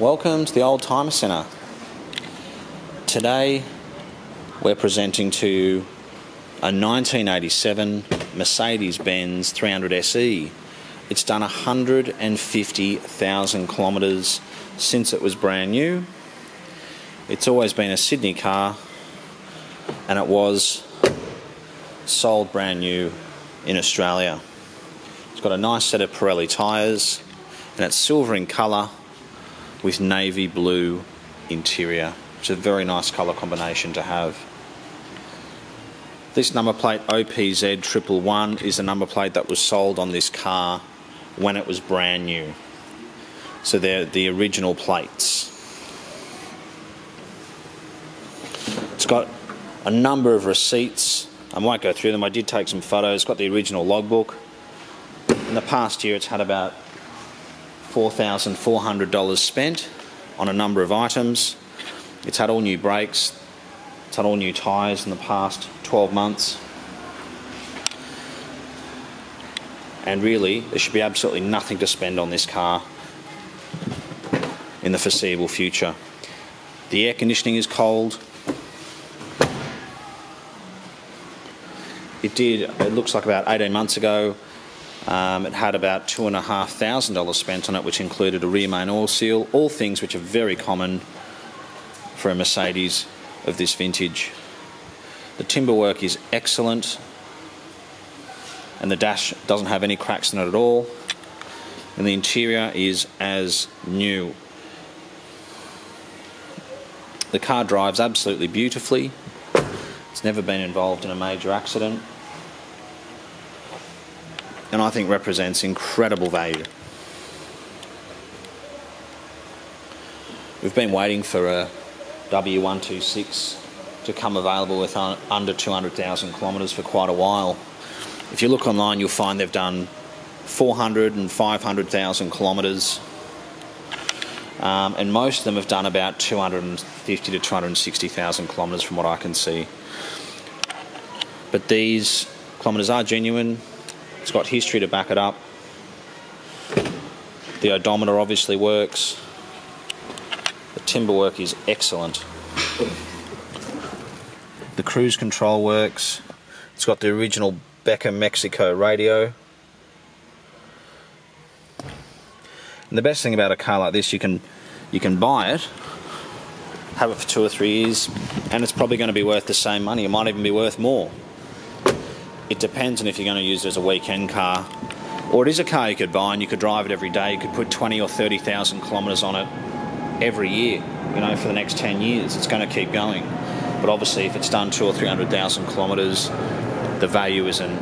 Welcome to the Oldtimer Centre. Today we're presenting to you a 1987 Mercedes-Benz 300 SE. It's done 150,000 kilometres since it was brand new. It's always been a Sydney car and it was sold brand new in Australia. It's got a nice set of Pirelli tyres and it's silver in colour with navy blue interior. It's a very nice colour combination to have. This number plate OPZ111 is the number plate that was sold on this car when it was brand new. So they're the original plates. It's got a number of receipts. I might go through them. I did take some photos. It's got the original logbook. In the past year it's had about $4,400 spent on a number of items. It's had all new brakes, it's had all new tyres in the past 12 months. And really, there should be absolutely nothing to spend on this car in the foreseeable future. The air conditioning is cold. It looks like about 18 months ago, it had about $2,500 spent on it, which included a rear main oil seal, all things which are very common for a Mercedes of this vintage. The timber work is excellent and the dash doesn't have any cracks in it at all, and the interior is as new. The car drives absolutely beautifully. It's never been involved in a major accident and I think represents incredible value. We've been waiting for a W126 to come available with under 200,000 kilometres for quite a while. If you look online, you'll find they've done 400 and 500,000 kilometres, and most of them have done about 250 to 260,000 kilometres from what I can see. But these kilometres are genuine. It's got history to back it up. The odometer obviously works. The timber work is excellent. The cruise control works. It's got the original Becca Mexico radio. And the best thing about a car like this, you can buy it, have it for 2 or 3 years, and it's probably going to be worth the same money. It might even be worth more. It depends on if you're going to use it as a weekend car, or it is a car you could buy and you could drive it every day. You could put 20 or 30,000 kilometres on it every year, you know, for the next 10 years. It's going to keep going. But obviously, if it's done 200,000 or 300,000 kilometres, the value isn't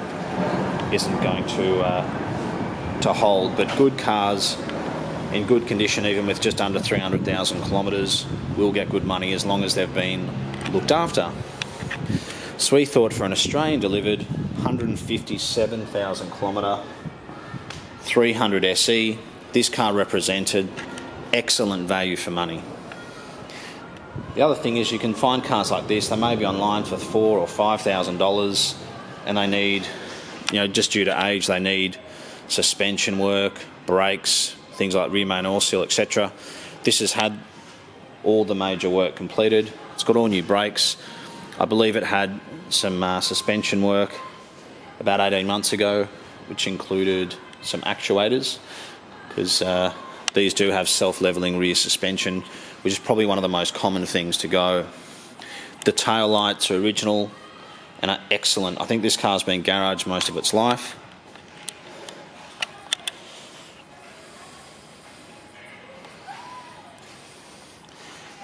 going to hold. But good cars in good condition, even with just under 300,000 kilometres, will get good money as long as they've been looked after. So we thought for an Australian delivered 157,000 kilometre 300 SE, this car represented excellent value for money. The other thing is you can find cars like this. They may be online for $4,000 or $5,000, and they need, you know, just due to age, they need suspension work, brakes, things like rear main oil seal, etc. This has had all the major work completed. It's got all new brakes. I believe it had some suspension work about 18 months ago, which included some actuators, because these do have self-leveling rear suspension, which is probably one of the most common things to go. The tail lights are original and are excellent. I think this car's been garaged most of its life.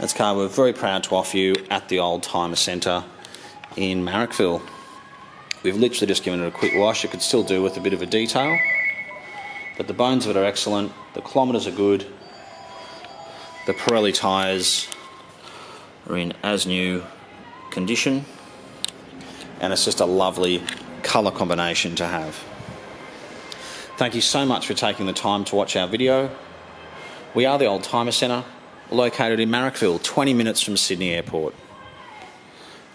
This car we're very proud to offer you at the Oldtimer Centre in Marrickville. We've literally just given it a quick wash. It could still do with a bit of a detail, but the bones of it are excellent, the kilometres are good, the Pirelli tyres are in as new condition, and it's just a lovely colour combination to have. Thank you so much for taking the time to watch our video. We are the Oldtimer Centre, located in Marrickville, 20 minutes from Sydney Airport.